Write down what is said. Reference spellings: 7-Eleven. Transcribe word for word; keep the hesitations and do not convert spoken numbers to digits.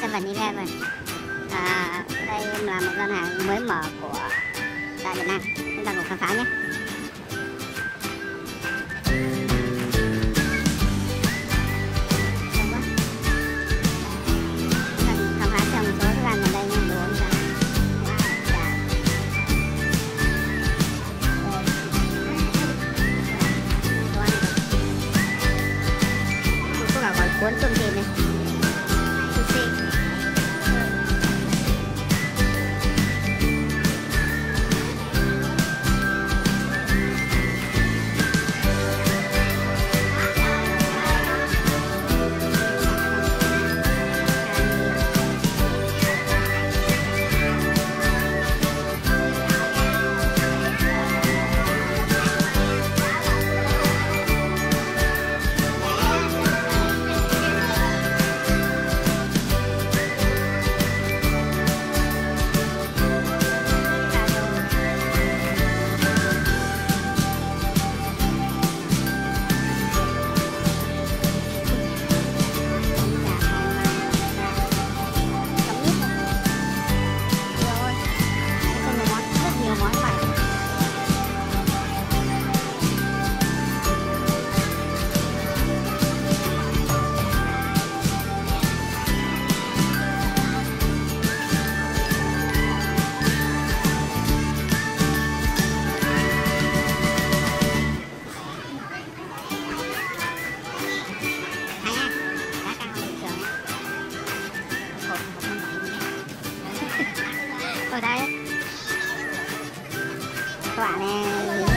seven eleven. À, đây là một gian hàng mới mở của tại Việt Nam. Chúng ta cùng khám phá nhé. Các bạn này